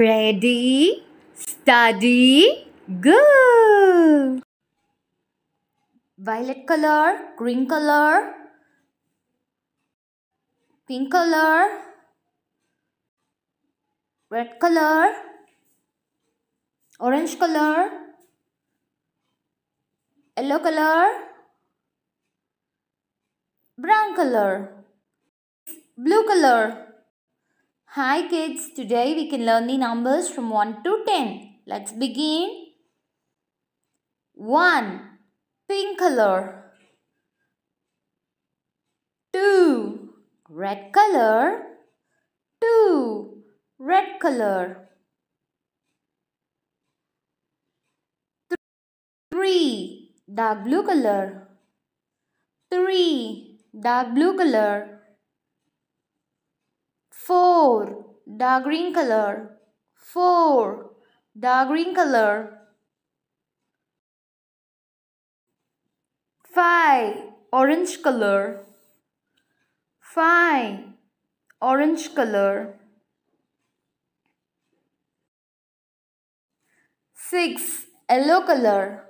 Ready, study, go! Violet color, green color, pink color, red color, orange color, yellow color, brown color, blue color. Hi kids, today we can learn the numbers from 1 to 10. Let's begin. 1. Pink color. 2. Red color. 2. Red color. 3. Dark blue color. 3. Dark blue color. 4. Dark green color. 4. Dark green color. 5. Orange color. 5. Orange color. 6. Yellow color.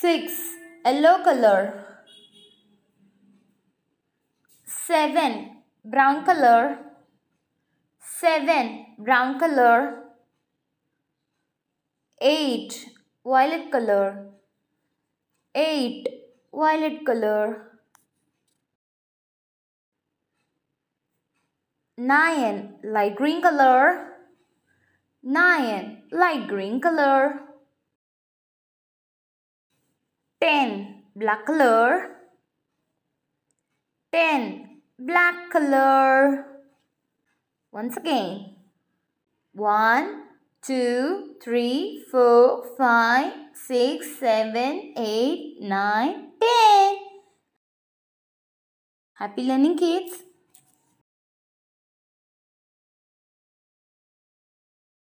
6. Yellow color. 7. Brown color. 7. Brown color. 8. Violet color. 8. Violet color. 9. Light green color. 9. Light green color. 10. Black color. 10. Black color. Once again. 1, 2, 3, 4, 5, 6, 7, 8, 9, 10. Happy learning, kids.